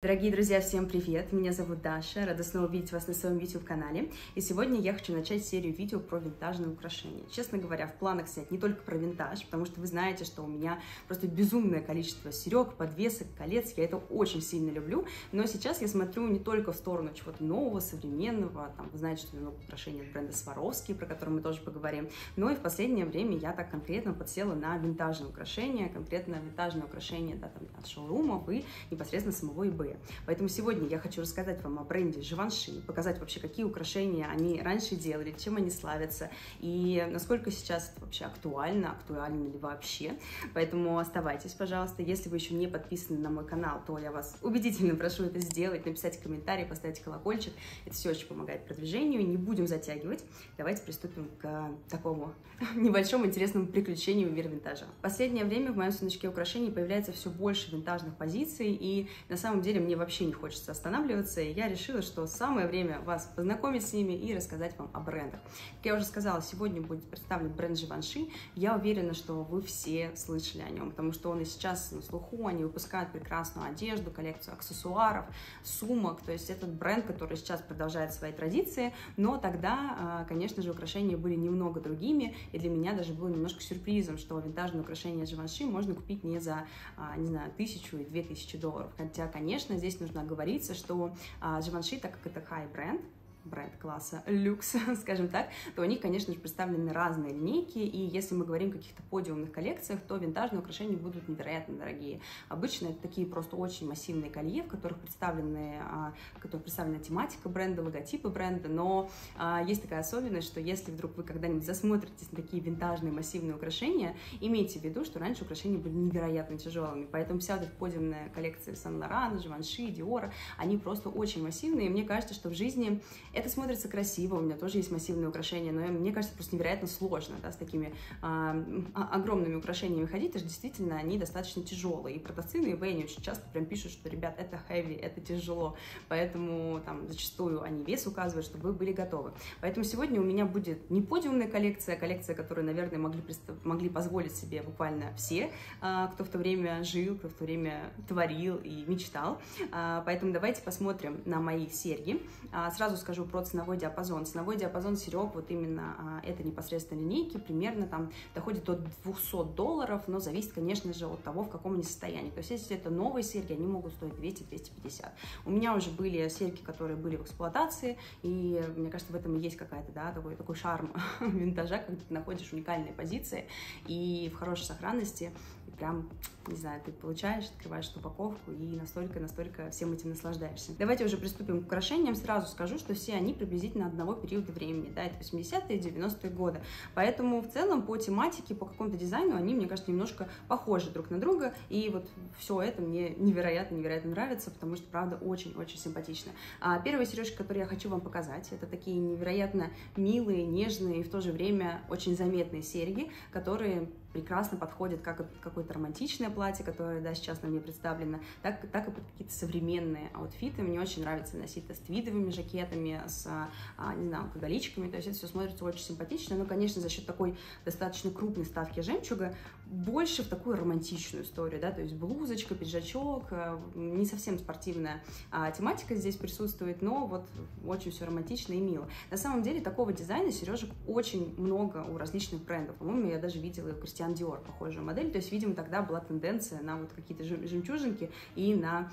Дорогие друзья, всем привет! Меня зовут Даша, рада снова видеть вас на своем YouTube-канале. И сегодня я хочу начать серию видео про винтажные украшения. Честно говоря, в планах снять не только про винтаж, потому что вы знаете, что у меня просто безумное количество серег, подвесок, колец. Я это очень сильно люблю. Но сейчас я смотрю не только в сторону чего-то нового, современного. Там, вы знаете, что у меня много украшений от бренда Сваровски, про который мы тоже поговорим. Но и в последнее время я так конкретно подсела на винтажные украшения, конкретно винтажные украшения от шоурумов и непосредственно самого eBay. Поэтому сегодня я хочу рассказать вам о бренде Живанши, показать вообще, какие украшения они раньше делали, чем они славятся и насколько сейчас это вообще актуально ли вообще. Поэтому оставайтесь, пожалуйста. Если вы еще не подписаны на мой канал, то я вас убедительно прошу это сделать, написать комментарий, поставить колокольчик. Это все очень помогает продвижению. Не будем затягивать. Давайте приступим к такому небольшому интересному приключению в мир винтажа. В последнее время в моем сундучке украшений появляется все больше винтажных позиций, и на самом деле мне вообще не хочется останавливаться, и я решила, что самое время вас познакомить с ними и рассказать вам о брендах. Как я уже сказала, сегодня будет представлен бренд Живанши. Я уверена, что вы все слышали о нем, потому что он и сейчас на слуху, они выпускают прекрасную одежду, коллекцию аксессуаров, сумок, то есть этот бренд, который сейчас продолжает свои традиции, но тогда, конечно же, украшения были немного другими, и для меня даже было немножко сюрпризом, что винтажные украшения Живанши можно купить не за, не знаю, 1000 и 2000 долларов, хотя, конечно, здесь нужно оговориться, что Живанши, так как это хай-бренд, бренд класса люкс, скажем так, то у них, конечно же, представлены разные линейки, и если мы говорим о каких-то подиумных коллекциях, то винтажные украшения будут невероятно дорогие. Обычно это такие просто очень массивные колье, в которых представлена тематика бренда, логотипы бренда, но есть такая особенность, что если вдруг вы когда-нибудь засмотритесь на такие винтажные массивные украшения, имейте в виду, что раньше украшения были невероятно тяжелыми, поэтому вся эта подиумная коллекция Сан-Лорана, Живанши, Диора, они просто очень массивные, и мне кажется, что в жизни это смотрится красиво, у меня тоже есть массивные украшения, но мне кажется, просто невероятно сложно, да, с такими огромными украшениями ходить, потому что действительно они достаточно тяжелые. И продавцы на eBay они очень часто прям пишут, что, ребят, это хэви, это тяжело, поэтому там зачастую они вес указывают, чтобы вы были готовы. Поэтому сегодня у меня будет не подиумная коллекция, а коллекция, которую, наверное, могли позволить себе буквально все, кто в то время жил, кто в то время творил и мечтал. Поэтому давайте посмотрим на мои серьги. Сразу скажу про ценовой диапазон. Ценовой диапазон серег, вот именно это непосредственно линейки, примерно там доходит до 200 долларов, но зависит, конечно же, от того, в каком они состоянии. То есть, если это новые серьги, они могут стоить 200-250. У меня уже были серьги, которые были в эксплуатации, и мне кажется, в этом и есть какая-то, да, такой шарм винтажа, когда ты находишь уникальные позиции и в хорошей сохранности, и прям, не знаю, ты получаешь, открываешь упаковку и настолько всем этим наслаждаешься. Давайте уже приступим к украшениям. Сразу скажу, что все они приблизительно одного периода времени, да, это 80-е и 90-е годы. Поэтому в целом по тематике, по какому-то дизайну они, мне кажется, немножко похожи друг на друга. И вот все это мне невероятно нравится, потому что, правда, очень-очень симпатично. Первые сережки, которые я хочу вам показать, это такие невероятно милые, нежные и в то же время очень заметные серьги, которые прекрасно подходят как под какое-то романтичное платье, которое, да, сейчас на мне представлено, так и под какие-то современные аутфиты. Мне очень нравится носить это с твидовыми жакетами, с, не знаю, алкоголичками, то есть это все смотрится очень симпатично, но, конечно, за счет такой достаточно крупной ставки жемчуга больше в такую романтичную историю, да, то есть блузочка, пиджачок, не совсем спортивная тематика здесь присутствует, но вот очень все романтично и мило. На самом деле такого дизайна сережек очень много у различных брендов, по-моему, я даже видела и у Кристиан Диор похожую модель, то есть, видимо, тогда была тенденция на вот какие-то жемчужинки и на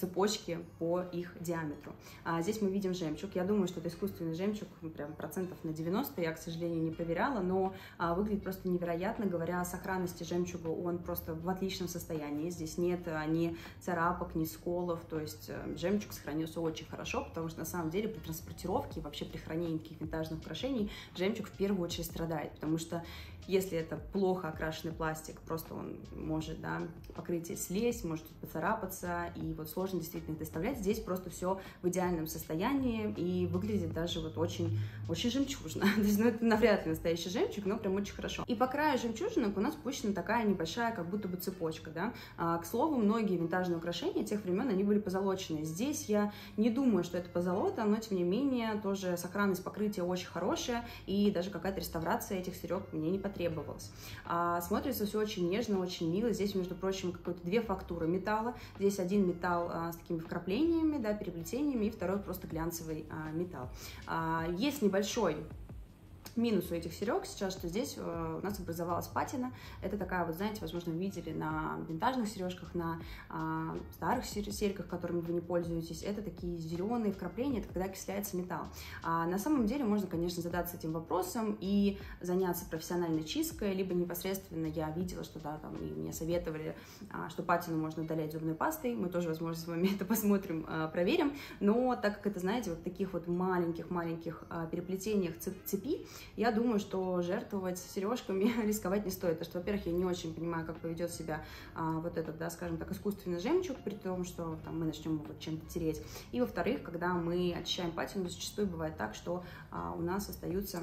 цепочки по их диаметру. Здесь мы видим жемчуг, я думаю, что это искусственный жемчуг, прям процентов на 90, я, к сожалению, не проверяла, но выглядит просто невероятно, говоря о сохранности жемчуга, он просто в отличном состоянии, здесь нет ни царапок, ни сколов, то есть жемчуг сохранился очень хорошо, потому что на самом деле при транспортировке, вообще при хранении каких-то винтажных украшений, жемчуг в первую очередь страдает, потому что если это плохо окрашенный пластик, просто он может, да, покрытие слезть, может поцарапаться, и вот сложно можно действительно их доставлять. Здесь просто все в идеальном состоянии и выглядит даже вот очень жемчужно. То есть, ну, это навряд ли настоящий жемчуг, но прям очень хорошо. И по краю жемчужинок у нас пущена такая небольшая, как будто бы цепочка, да. К слову, многие винтажные украшения тех времен, они были позолочены. Здесь я не думаю, что это позолота, но, тем не менее, тоже сохранность покрытия очень хорошая, и даже какая-то реставрация этих серег мне не потребовалась. Смотрится все очень нежно, очень мило. Здесь, между прочим, какие-то две фактуры металла. Здесь один металл с такими вкраплениями, да, переплетениями, и второй просто глянцевый металл. Есть небольшой минус у этих серег сейчас, что здесь у нас образовалась патина. Это такая вот, знаете, возможно, видели на винтажных сережках, на старых сережках, которыми вы не пользуетесь. Это такие зеленые вкрапления, это когда окисляется металл. На самом деле можно, конечно, задаться этим вопросом и заняться профессиональной чисткой, либо непосредственно я видела, что да, там, и мне советовали, что патину можно удалять зубной пастой. Мы тоже, возможно, с вами это посмотрим, проверим. Но так как это, знаете, вот в таких вот маленьких-маленьких переплетениях цепи, я думаю, что жертвовать сережками рисковать не стоит, потому что, во-первых, я не очень понимаю, как поведет себя вот этот, да, скажем так, искусственный жемчуг, при том, что там, мы начнем его чем-то тереть. И, во-вторых, когда мы очищаем патину, зачастую бывает так, что у нас остаются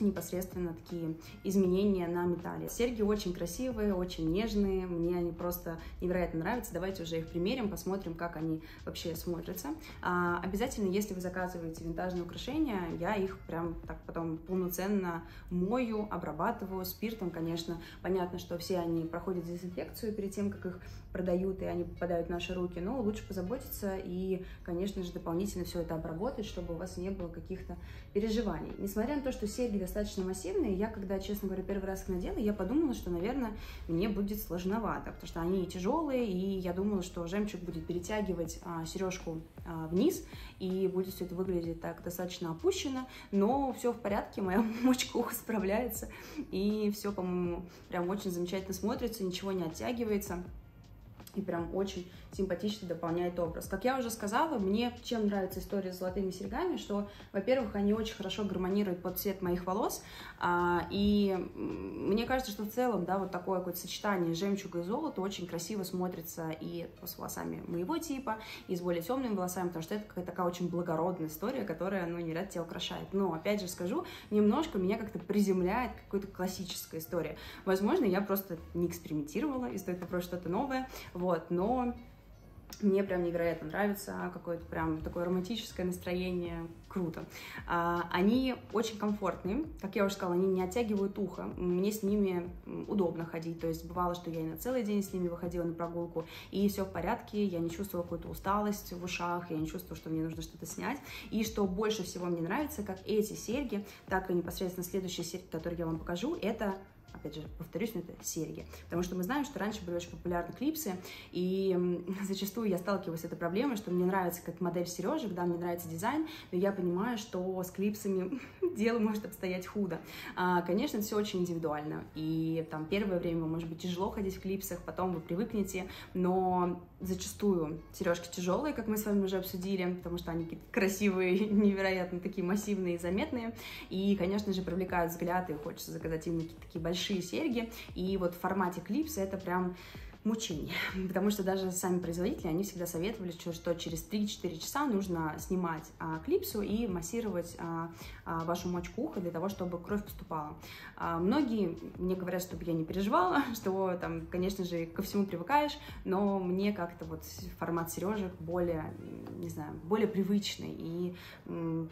непосредственно такие изменения на металле. Серьги очень красивые, очень нежные, мне они просто невероятно нравятся. Давайте уже их примерим, посмотрим, как они вообще смотрятся. Обязательно, если вы заказываете винтажные украшения, я их прям так потом полноценно мою, обрабатываю спиртом, конечно. Понятно, что все они проходят дезинфекцию перед тем, как их продают, и они попадают в наши руки, но лучше позаботиться и, конечно же, дополнительно все это обработать, чтобы у вас не было каких-то переживаний. Несмотря на то, что серьги достаточно массивные, я, когда, честно говоря, первый раз их надела, я подумала, что, наверное, мне будет сложновато, потому что они тяжелые, и я думала, что жемчуг будет перетягивать сережку вниз, и будет все это выглядеть так достаточно опущено, но все в порядке, моя мочка справляется, и все, по-моему, прям очень замечательно смотрится, ничего не оттягивается. И прям очень симпатично дополняет образ. Как я уже сказала, мне чем нравится история с золотыми серьгами, что, во-первых, они очень хорошо гармонируют под цвет моих волос, и мне кажется, что в целом, да, вот такое какое-то сочетание жемчуга и золота очень красиво смотрится и с волосами моего типа, и с более темными волосами, потому что это какая-то такая очень благородная история, которая, ну, нередко тебя украшает. Но, опять же скажу, немножко меня как-то приземляет какая-то классическая история. Возможно, я просто не экспериментировала, и стоит попробовать что-то новое. Вот, но мне прям невероятно нравится, какое-то прям такое романтическое настроение, круто. Они очень комфортные, как я уже сказала, они не оттягивают ухо, мне с ними удобно ходить, то есть бывало, что я и на целый день с ними выходила на прогулку, и все в порядке, я не чувствовала какую-то усталость в ушах, я не чувствовала, что мне нужно что-то снять, и что больше всего мне нравится, как эти серьги, так и непосредственно следующие серьги, которые я вам покажу, это... Опять же, повторюсь, но это серьги. Потому что мы знаем, что раньше были очень популярны клипсы, и зачастую я сталкиваюсь с этой проблемой, что мне нравится как модель сережек, да, мне нравится дизайн, но я понимаю, что с клипсами дело может обстоять худо. Конечно, это все очень индивидуально, и там первое время, может быть, тяжело ходить в клипсах, потом вы привыкнете, но зачастую сережки тяжелые, как мы с вами уже обсудили, потому что они красивые, невероятно такие массивные и заметные, и, конечно же, привлекают взгляд, и хочется заказать именно такие большие серьги, и вот в формате клипса это прям мучение, потому что даже сами производители, они всегда советовали, что через 3-4 часа нужно снимать клипсу и массировать вашу мочку уха для того, чтобы кровь поступала. Многие мне говорят, чтобы я не переживала, что там, конечно же, ко всему привыкаешь, но мне как-то вот формат сережек более, не знаю, более привычный, и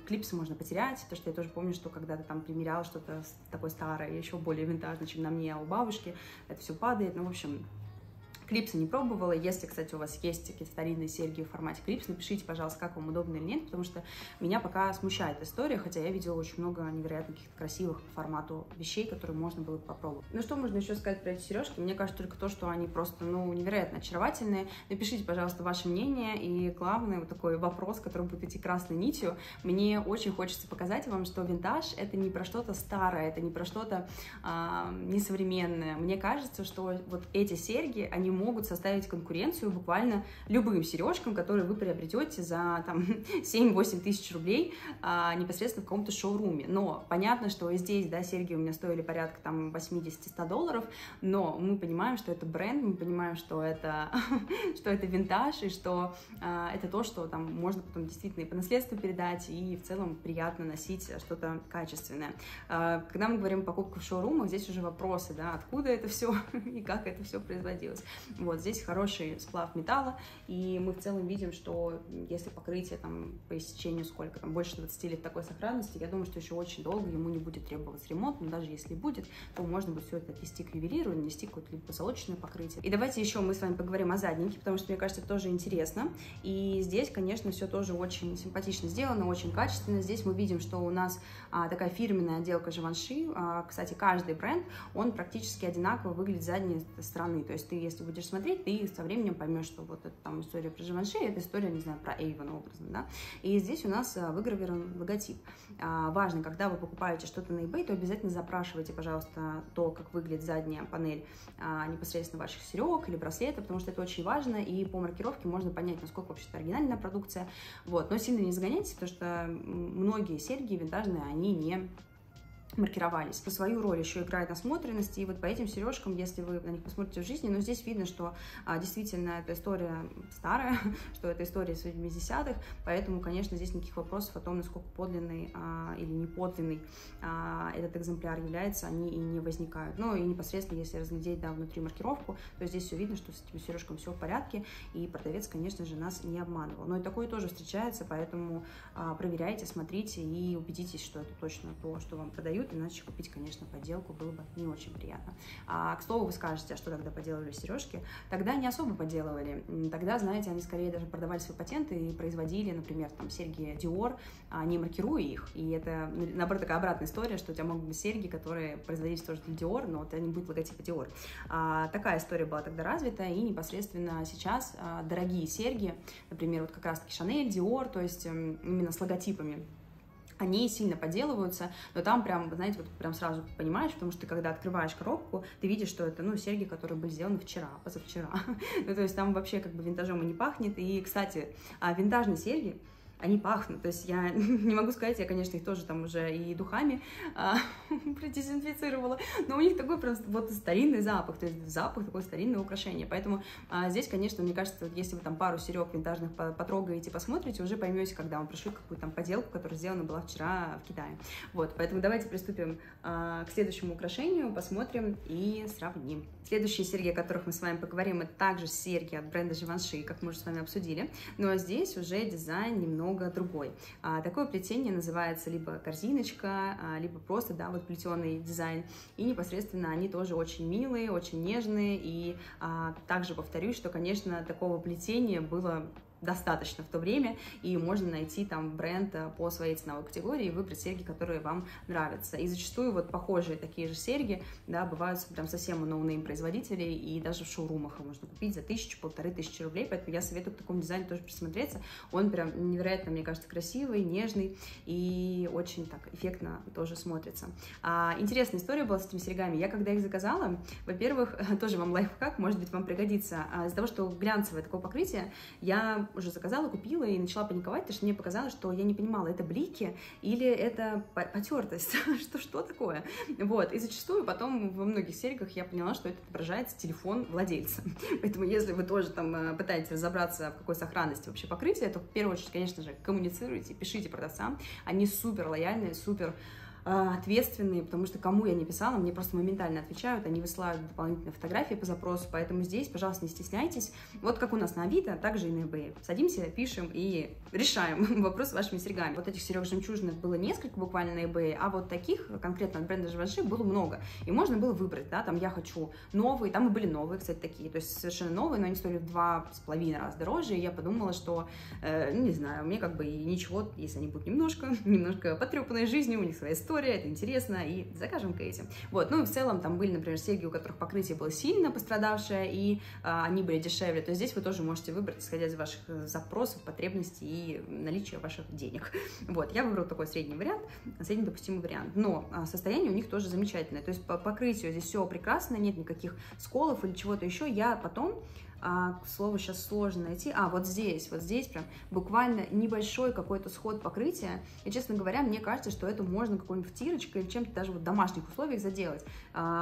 клипсы можно потерять, потому что я тоже помню, что когда-то там примеряла что-то такое старое, еще более винтажное, чем на мне, а у бабушки, это все падает, ну, в общем... Клипсы не пробовала. Если, кстати, у вас есть какие-то старинные серьги в формате клипс, напишите, пожалуйста, как вам удобно или нет, потому что меня пока смущает история, хотя я видела очень много невероятно каких-то красивых по формату вещей, которые можно было попробовать. Ну что можно еще сказать про эти сережки? Мне кажется, только то, что они просто, ну, невероятно очаровательные. Напишите, пожалуйста, ваше мнение. И главный вот такой вопрос, который будет идти красной нитью. Мне очень хочется показать вам, что винтаж — это не про что-то старое, это не про что-то несовременное. Мне кажется, что вот эти серьги, они могут составить конкуренцию буквально любым сережкам, которые вы приобретете за 7-8 тысяч рублей непосредственно в каком-то шоуруме. Но понятно, что здесь, да, серьги у меня стоили порядка 80-100 долларов, но мы понимаем, что это бренд, мы понимаем, что это, что это винтаж, и что это то, что там можно потом действительно и по наследству передать, и в целом приятно носить что-то качественное. Когда мы говорим о покупке в шоурумах, здесь уже вопросы, да, откуда это все и как это все производилось. Вот здесь хороший сплав металла, и мы в целом видим, что если покрытие там по истечению сколько, там больше 20 лет такой сохранности, я думаю, что еще очень долго ему не будет требоваться ремонт, но даже если будет, то можно будет все это отнести к ювелиру, нанести какое-то либо позолоченное покрытие. И давайте еще мы с вами поговорим о заднике, потому что, мне кажется, это тоже интересно. И здесь, конечно, все тоже очень симпатично сделано, очень качественно. Здесь мы видим, что у нас такая фирменная отделка Живанши. Кстати, каждый бренд, он практически одинаково выглядит с задней стороны. То есть ты, если будешь смотреть, ты со временем поймешь, что вот это там история про Живанши, это история, не знаю, про Avon образно, да. И здесь у нас выгравирован логотип. Важно, когда вы покупаете что-то на eBay, то обязательно запрашивайте, пожалуйста, то, как выглядит задняя панель непосредственно ваших серег или браслета, потому что это очень важно, и по маркировке можно понять, насколько вообще-то оригинальная продукция. Вот. Но сильно не загоняйтесь, потому что многие серьги винтажные, они не маркировались. По свою роль еще играет насмотренность, и вот по этим сережкам, если вы на них посмотрите в жизни, но здесь видно, что действительно эта история старая, что это история с 70-х, поэтому, конечно, здесь никаких вопросов о том, насколько подлинный или неподлинный этот экземпляр является, они и не возникают. Ну и непосредственно, если разглядеть, да, внутри маркировку, то здесь все видно, что с этими сережками все в порядке, и продавец, конечно же, нас не обманывал. Но и такое тоже встречается, поэтому проверяйте, смотрите и убедитесь, что это точно то, что вам продают, иначе купить, конечно, подделку было бы не очень приятно. К слову, вы скажете, а что тогда поделывали сережки? Тогда не особо поделывали. Тогда, знаете, они скорее даже продавали свои патенты и производили, например, там серьги Dior, не маркируя их. И это, наоборот, такая обратная история, что у тебя могут быть серьги, которые производились тоже для Dior, но у тебя не будет логотипа Dior. Такая история была тогда развита, и непосредственно сейчас дорогие серьги, например, вот как раз-таки Шанель, Dior, то есть именно с логотипами, они сильно подделываются, но там прям, знаете, вот прям сразу понимаешь, потому что когда открываешь коробку, ты видишь, что это, ну, серьги, которые были сделаны вчера, позавчера. Ну, то есть там вообще как бы винтажом и не пахнет. И, кстати, винтажные серьги, они пахнут, то есть я не могу сказать, я, конечно, их тоже там уже и духами продезинфицировала, но у них такой просто вот старинный запах, то есть запах такое старинное украшение, поэтому здесь, конечно, мне кажется, вот если вы там пару серег винтажных потрогаете, посмотрите, уже поймете, когда вам пришли какую-то там поделку, которая сделана была вчера в Китае. Вот, поэтому давайте приступим к следующему украшению, посмотрим и сравним. Следующие серьги, о которых мы с вами поговорим, это также серьги от бренда Givenchy, как мы уже с вами обсудили, но здесь уже дизайн немного другой. Такое плетение называется либо корзиночка, либо просто, да, вот плетеный дизайн. И непосредственно они тоже очень милые, очень нежные. И также повторюсь, что, конечно, такого плетения было достаточно в то время, и можно найти там бренд по своей ценовой категории и выбрать серьги, которые вам нравятся. И зачастую вот похожие такие же серьги, да, бывают прям совсем у ноунейм производителей, и даже в шоурумах их можно купить за 1000-1500 рублей, поэтому я советую к такому дизайну тоже присмотреться. Он прям невероятно, мне кажется, красивый, нежный и очень так эффектно тоже смотрится. Интересная история была с этими серьгами. Я когда их заказала, во-первых, тоже вам лайфхак, может быть, вам пригодится. Из-за того, что глянцевое такое покрытие, я уже заказала, купила и начала паниковать, потому что мне показалось, что я не понимала, это блики или это потертость, что такое. Вот, и зачастую потом во многих серьгах я поняла, что это отображается телефон владельца. Поэтому если вы тоже там пытаетесь разобраться, в какой сохранности вообще покрытие, то в первую очередь, конечно же, коммуницируйте, пишите продавцам, они супер лояльные, супер ответственные, потому что кому я не писала, мне просто моментально отвечают, они высылают дополнительные фотографии по запросу, поэтому здесь, пожалуйста, не стесняйтесь. Вот как у нас на Авито, также и на eBay. Садимся, пишем и решаем вопрос с вашими серьгами. Вот этих серег жемчужных было несколько буквально на eBay, а вот таких конкретно от бренда Givenchy было много. И можно было выбрать, да, там я хочу новые, там и были новые, кстати, такие, то есть совершенно новые, но они стоили в 2,5 раза дороже, и я подумала, что, не знаю, мне как бы и ничего, если они будут немножко потрепанной жизнью, у них своя история, история, это интересно, и закажем-ка эти. Вот, ну и в целом там были, например, серьги, у которых покрытие было сильно пострадавшее, и они были дешевле, то есть здесь вы тоже можете выбрать, исходя из ваших запросов, потребностей и наличия ваших денег. Вот, я выбрала такой средний вариант, средний допустимый вариант, но состояние у них тоже замечательное, то есть по покрытию здесь все прекрасно, нет никаких сколов или чего-то еще, я потом... Слово сейчас сложно найти. Вот здесь прям буквально небольшой какой-то сход покрытия. И, честно говоря, мне кажется, что это можно какой-нибудь втирочкой или чем-то даже вот в домашних условиях заделать.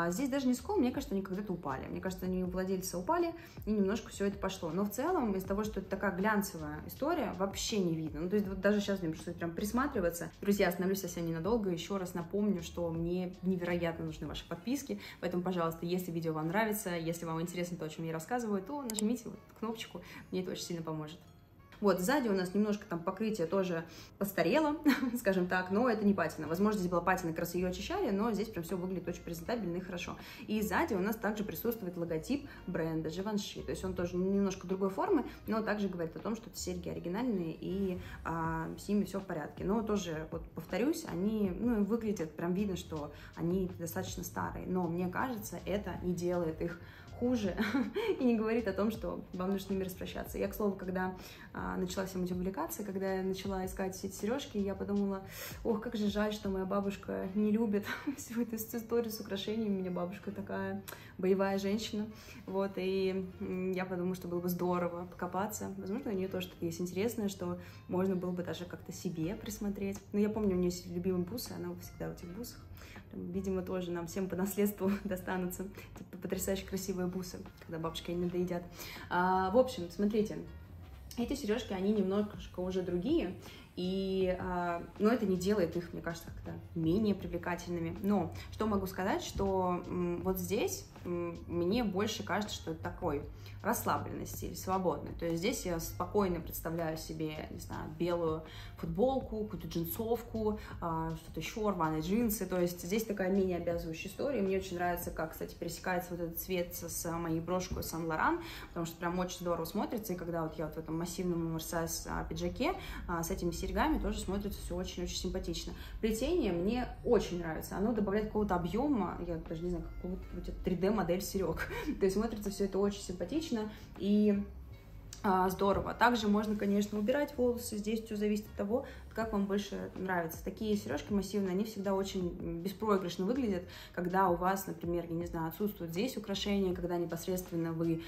Здесь даже не скол, мне кажется, они когда-то упали. Мне кажется, они у владельца упали, и немножко все это пошло. Но в целом, из того, что это такая глянцевая история, вообще не видно. Ну, то есть вот даже сейчас мне пришлось прям присматриваться. Друзья, остановлюсь совсем ненадолго. Еще раз напомню, что мне невероятно нужны ваши подписки. Поэтому, пожалуйста, если видео вам нравится, если вам интересно то, о чем я рассказываю, то нажмите вот кнопочку, мне это очень сильно поможет. Вот, сзади у нас немножко там покрытие тоже постарело, скажем так, но это не патина. Возможно, здесь была патина, как раз ее очищали, но здесь прям все выглядит очень презентабельно и хорошо. И сзади у нас также присутствует логотип бренда Живанши, то есть он тоже немножко другой формы, но также говорит о том, что эти серьги оригинальные и с ними все в порядке. Но тоже, вот повторюсь, они, ну, выглядят, прям видно, что они достаточно старые, но мне кажется, это не делает их хуже и не говорит о том, что вам нужно с ними распрощаться. Я, к слову, когда начала всем этим увлекаться, когда я начала искать все эти сережки, я подумала, ох, как же жаль, что моя бабушка не любит всю эту историю с украшениями. У меня бабушка такая боевая женщина, вот, и я подумала, что было бы здорово покопаться. Возможно, у нее тоже что-то есть интересное, что можно было бы даже как-то себе присмотреть. Но я помню, у нее есть любимые бусы, она всегда в этих бусах. Видимо, тоже нам всем по наследству достанутся типа, потрясающе красивые бусы, когда бабушки они доедят. В общем, смотрите, эти сережки, они немножко уже другие, и, но это не делает их, мне кажется, как-то менее привлекательными. Но что могу сказать, что вот здесь мне больше кажется, что это такой расслабленный стиль, свободный. То есть здесь я спокойно представляю себе, не знаю, белую футболку, какую-то джинсовку, что-то еще, рваные джинсы. То есть здесь такая менее обязывающая история. Мне очень нравится, как, кстати, пересекается вот этот цвет с моей брошкой Сан-Лоран, потому что прям очень здорово смотрится. И когда вот я вот в этом массивном оверсайз пиджаке с этими серьгами тоже смотрится все очень-очень симпатично. Плетение мне очень нравится. Оно добавляет какого-то объема, я даже не знаю, какого-то 3D-модель серег. То есть смотрится все это очень симпатично и здорово. Также можно, конечно, убирать волосы. Здесь все зависит от того, как вам больше нравится. Такие сережки массивные, они всегда очень беспроигрышно выглядят, когда у вас, например, я не знаю, отсутствуют здесь украшения, когда непосредственно вы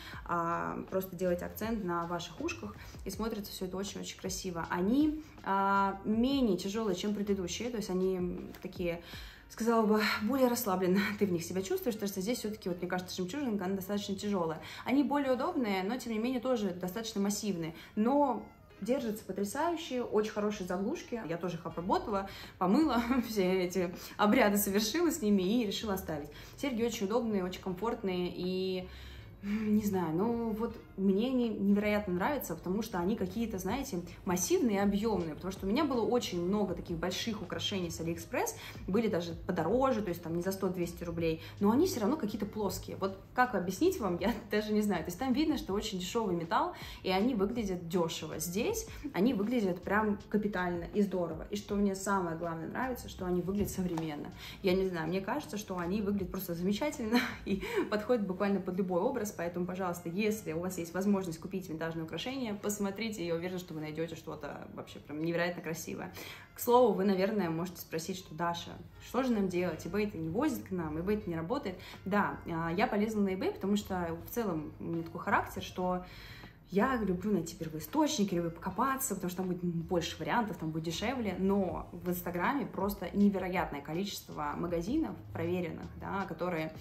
просто делаете акцент на ваших ушках, и смотрится все это очень-очень красиво. Они менее тяжелые, чем предыдущие, то есть они такие... сказала бы, более расслабленно ты в них себя чувствуешь, потому что здесь все-таки, вот, мне кажется, жемчужинка, она достаточно тяжелая. Они более удобные, но, тем не менее, тоже достаточно массивные. Но держатся потрясающе, очень хорошие заглушки. Я тоже их обработала, помыла, все эти обряды совершила с ними и решила оставить. Серьги очень удобные, очень комфортные и... не знаю, ну вот мне они невероятно нравятся, потому что они какие-то, знаете, массивные и объемные, потому что у меня было очень много таких больших украшений с AliExpress, были даже подороже, то есть там не за 100-200 рублей, но они все равно какие-то плоские. Вот как объяснить вам, я даже не знаю. То есть там видно, что очень дешевый металл, и они выглядят дешево. Здесь они выглядят прям капитально и здорово. И что мне самое главное нравится, что они выглядят современно. Я не знаю, мне кажется, что они выглядят просто замечательно и подходят буквально под любой образ. Поэтому, пожалуйста, если у вас есть возможность купить винтажные украшения, посмотрите, я уверена, что вы найдете что-то вообще прям невероятно красивое. К слову, вы, наверное, можете спросить, что Даша, что же нам делать? eBay это не возит к нам, eBay это не работает. Да, я полезла на eBay, потому что в целом у меня такой характер, что... я люблю найти первоисточники, люблю покопаться, потому что там будет больше вариантов, там будет дешевле, но в Инстаграме просто невероятное количество магазинов проверенных, да, которые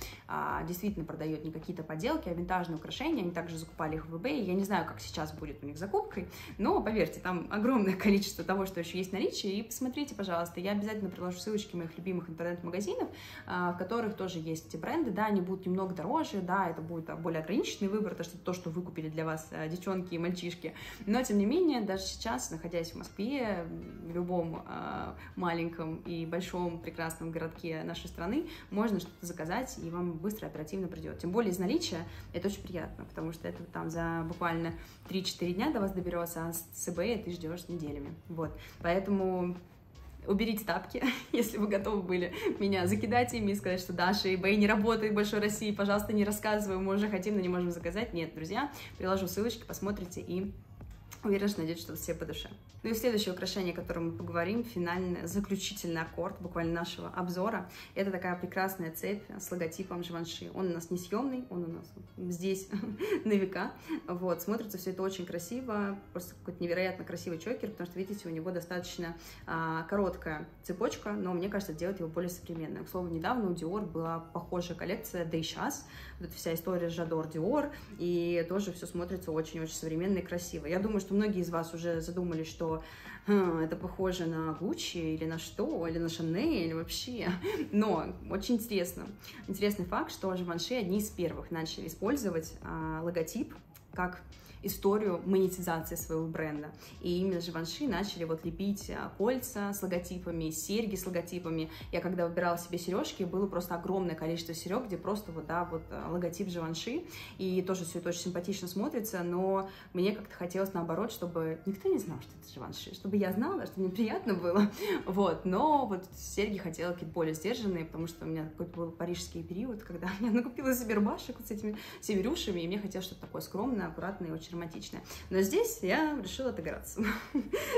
действительно продают не какие-то подделки, а винтажные украшения, они также закупали их в eBay, я не знаю, как сейчас будет у них закупкой, но, поверьте, там огромное количество того, что еще есть в наличии, и посмотрите, пожалуйста, я обязательно приложу ссылочки моих любимых интернет-магазинов, в которых тоже есть эти бренды, да, они будут немного дороже, да, это будет более ограниченный выбор, то, что вы купили для вас девчонки и мальчишки, но тем не менее даже сейчас, находясь в Москве, в любом маленьком и большом прекрасном городке нашей страны, можно что-то заказать и вам быстро, оперативно придет, тем более из наличия это очень приятно, потому что это там за буквально 3-4 дня до вас доберется, а с eBay ты ждешь неделями, вот, поэтому уберите тапки, если вы готовы были меня закидать ими и сказать, что Даша, eBay не работает больше в России, пожалуйста, не рассказывай, мы уже хотим, но не можем заказать. Нет, друзья, приложу ссылочки, посмотрите и... Уверена, что надеюсь, что все по душе. Ну и следующее украшение, о котором мы поговорим, финальный, заключительный аккорд буквально нашего обзора. Это такая прекрасная цепь с логотипом Живанши. Он у нас несъемный, он у нас здесь на века. Вот, смотрится все это очень красиво, просто какой-то невероятно красивый чокер, потому что, видите, у него достаточно короткая цепочка, но мне кажется, делает его более современным. К слову, недавно у Dior была похожая коллекция, да и сейчас. Вот вся история с Жадор, Dior, и тоже все смотрится очень-очень современно и красиво. Я думаю, что многие из вас уже задумались, что это похоже на Gucci или на что, или на Шанель, или вообще. Но очень интересно. Интересный факт, что Живанши одни из первых начали использовать логотип как историю монетизации своего бренда. И именно Живанши начали вот лепить кольца с логотипами, серьги с логотипами. Я когда выбирала себе сережки, было просто огромное количество серег, где просто вот, да, вот логотип Живанши. И тоже все это очень симпатично смотрится, но мне как-то хотелось наоборот, чтобы никто не знал, что это Живанши, чтобы я знала, чтобы мне приятно было. Вот, но вот серьги хотела какие-то более сдержанные, потому что у меня какой-то был парижский период, когда я накупила себе рубашек вот с этими северюшами, и мне хотелось что-то такое скромное, аккуратное и очень романтичная. Но здесь я решила отыграться.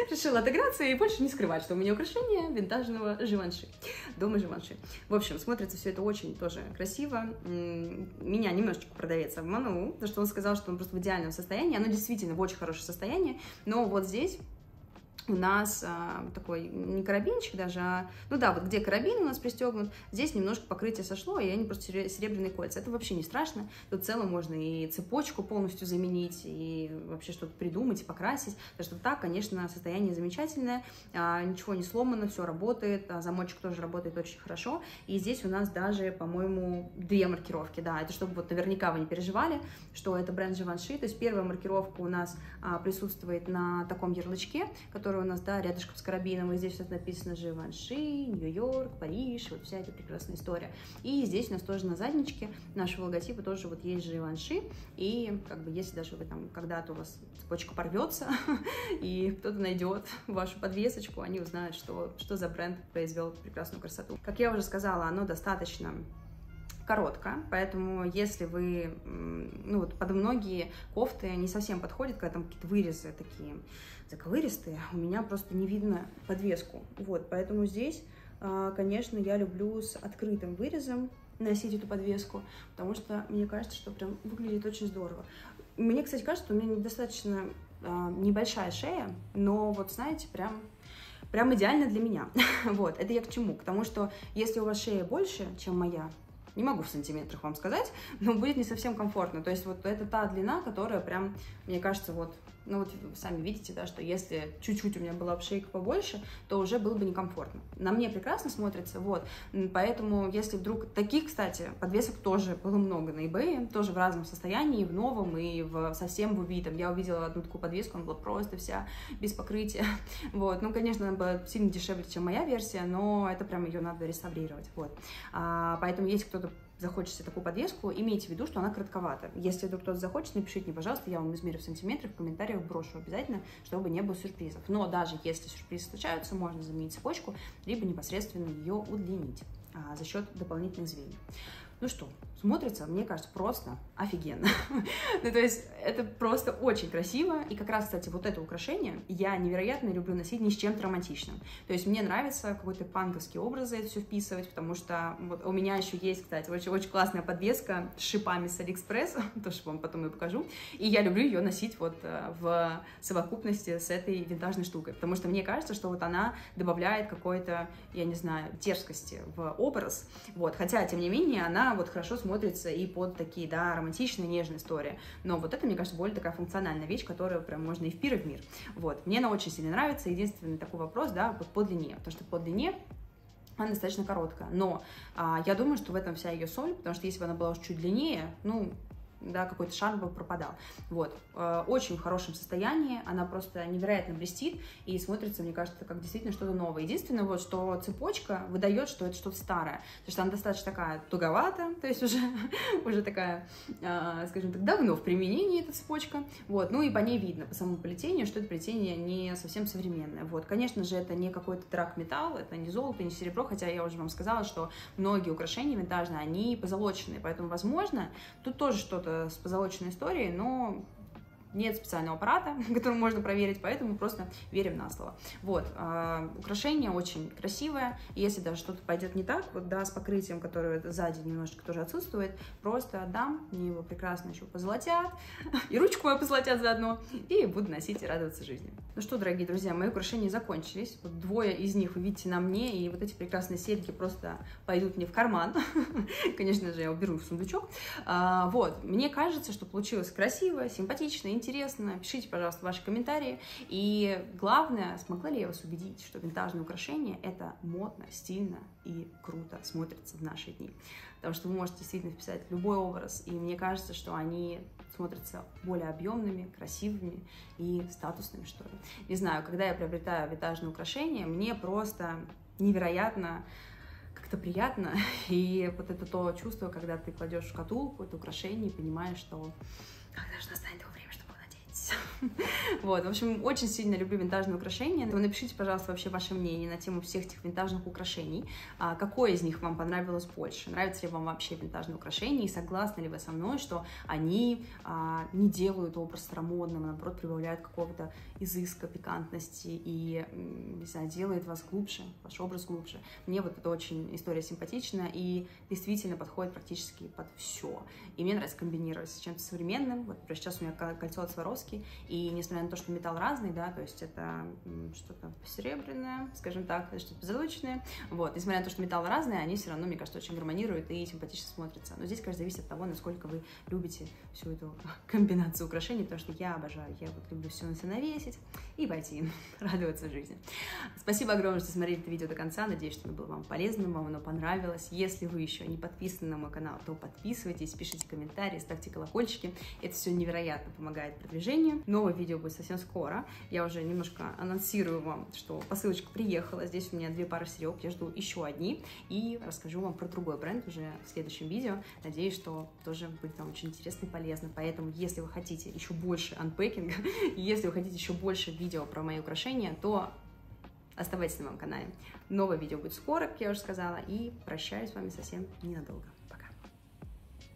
Решила отыграться и больше не скрывать, что у меня украшение винтажного Живанши. Дома Живанши. В общем, смотрится все это очень тоже красиво. Меня немножечко продавец обманул, потому что он сказал, что он просто в идеальном состоянии. Оно действительно в очень хорошем состоянии, но вот здесь у нас такой не карабинчик даже, ну да, вот где карабин у нас пристегнут, здесь немножко покрытие сошло, и они просто серебряные кольца. Это вообще не страшно, тут в целом можно и цепочку полностью заменить, и вообще что-то придумать, и покрасить. Так что так, конечно, состояние замечательное, ничего не сломано, все работает, замочек тоже работает очень хорошо. И здесь у нас даже, по-моему, две маркировки, да, это чтобы вот наверняка вы не переживали, что это бренд Живанши. То есть первая маркировка у нас присутствует на таком ярлычке, который у нас, да, рядышком с карабином, и здесь вот написано Живанши, Нью-Йорк, Париж, вот вся эта прекрасная история. И здесь у нас тоже на задничке нашего логотипа тоже вот есть Живанши, и как бы если даже вы там когда-то у вас цепочка порвется, и кто-то найдет вашу подвесочку, они узнают, что за бренд произвел прекрасную красоту. Как я уже сказала, оно достаточно коротко, поэтому если вы, ну вот под многие кофты не совсем подходят, когда там какие-то вырезы такие заковыристые, у меня просто не видно подвеску, вот, поэтому здесь, конечно, я люблю с открытым вырезом носить эту подвеску, потому что мне кажется, что прям выглядит очень здорово. Мне, кстати, кажется, что у меня недостаточно небольшая шея, но вот, знаете, прям идеально для меня, вот, это я к чему? К тому, что если у вас шея больше, чем моя, не могу в сантиметрах вам сказать, но будет не совсем комфортно. То есть вот это та длина, которая прям, мне кажется, вот, ну вот сами видите, да, что если чуть-чуть у меня была бы шейка побольше, то уже было бы некомфортно. На мне прекрасно смотрится, вот, поэтому если вдруг... Таких, кстати, подвесок тоже было много на eBay, тоже в разном состоянии, и в новом, и в совсем в UV. Там я увидела одну такую подвеску, она была просто вся без покрытия, вот. Ну, конечно, она была сильно дешевле, чем моя версия, но это прям ее надо реставрировать, вот. Поэтому если кто-то захочет себе такую подвеску, имейте в виду, что она коротковата. Если вдруг кто-то захочет, напишите мне, пожалуйста, я вам измерю в сантиметрах, в комментариях брошу обязательно, чтобы не было сюрпризов. Но даже если сюрпризы случаются, можно заменить цепочку, либо непосредственно ее удлинить за счет дополнительных звеньев. Ну что, смотрится, мне кажется, просто офигенно. Ну, то есть, это просто очень красиво. И как раз, кстати, вот это украшение я невероятно люблю носить не с чем-то романтичным. То есть, мне нравится какой-то панковские образы это все вписывать, потому что вот у меня еще есть, кстати, очень классная подвеска с шипами с AliExpress, тоже вам потом ее покажу. И я люблю ее носить вот в совокупности с этой винтажной штукой, потому что мне кажется, что вот она добавляет какой-то, я не знаю, дерзкости в образ. Вот, хотя, тем не менее, она вот хорошо смотрится и под такие, да, романтичные, нежные истории. Но вот это, мне кажется, более такая функциональная вещь, которую прям можно и в пир, и в мир. Вот. Мне она очень сильно нравится. Единственный такой вопрос, да, вот по длине. Потому что по длине она достаточно короткая. Но я думаю, что в этом вся ее соль, потому что если бы она была уж чуть длиннее, ну... да, какой-то шар бы пропадал. Вот. Очень в хорошем состоянии, она просто невероятно блестит и смотрится, мне кажется, как действительно что-то новое. Единственное, вот, что цепочка выдает, что это что-то старое, потому что она достаточно такая туговата, то есть уже такая, скажем так, давно в применении эта цепочка. Вот. Ну и по ней видно, по самому плетению, что это плетение не совсем современное. Вот. Конечно же, это не какой-то драгметалл, это не золото, не серебро, хотя я уже вам сказала, что многие украшения винтажные, они позолоченные, поэтому, возможно, тут тоже что-то с позолоченной историей, но нет специального аппарата, который можно проверить, поэтому просто верим на слово. Вот, украшение очень красивое, и если даже что-то пойдет не так, вот, да, с покрытием, которое сзади немножечко тоже отсутствует, просто отдам, мне его прекрасно еще позолотят, и ручку мою позолотят заодно, и буду носить и радоваться жизни. Ну что, дорогие друзья, мои украшения закончились, вот двое из них вы видите на мне, и вот эти прекрасные серьги просто пойдут мне в карман, конечно же, я уберу их в сундучок. Вот, мне кажется, что получилось красиво, симпатично, интересно. Пишите, пожалуйста, ваши комментарии. И главное, смогла ли я вас убедить, что винтажные украшения – это модно, стильно и круто смотрится в наши дни. Потому что вы можете действительно вписать любой образ, и мне кажется, что они смотрятся более объемными, красивыми и статусными, что ли. Не знаю, когда я приобретаю винтажные украшения, мне просто невероятно как-то приятно. И вот это то чувство, когда ты кладешь в шкатулку это украшение и понимаешь, что когда же настанет его время. Вот, в общем, очень сильно люблю винтажные украшения. Вы напишите, пожалуйста, вообще ваше мнение на тему всех этих винтажных украшений. Какое из них вам понравилось больше? Нравятся ли вам вообще винтажные украшения? И согласны ли вы со мной, что они не делают образ старомодным, а наоборот прибавляют какого-то изыска, пикантности и, не знаю, делают вас глубже, ваш образ глубже. Мне вот эта очень история симпатична и действительно подходит практически под все. И мне нравится комбинировать с чем-то современным. Вот сейчас у меня кольцо от Сваровски. И несмотря на то, что металл разный, да, то есть это что-то серебряное, скажем так, что-то позолоченное, вот, несмотря на то, что металл разный, они все равно, мне кажется, очень гармонируют и симпатично смотрятся. Но здесь, конечно, зависит от того, насколько вы любите всю эту комбинацию украшений, потому что я обожаю, я вот люблю все на себя навесить и пойти радоваться жизни. Спасибо огромное, что смотрели это видео до конца, надеюсь, что оно было вам полезным, вам оно понравилось. Если вы еще не подписаны на мой канал, то подписывайтесь, пишите комментарии, ставьте колокольчики, это все невероятно помогает продвижению. Новое видео будет совсем скоро. Я уже немножко анонсирую вам, что посылочка приехала. Здесь у меня две пары серег. Я жду еще одни. И расскажу вам про другой бренд уже в следующем видео. Надеюсь, что тоже будет вам очень интересно и полезно. Поэтому, если вы хотите еще больше анпэкинга, если вы хотите еще больше видео про мои украшения, то оставайтесь на моем канале. Новое видео будет скоро, как я уже сказала. И прощаюсь с вами совсем ненадолго.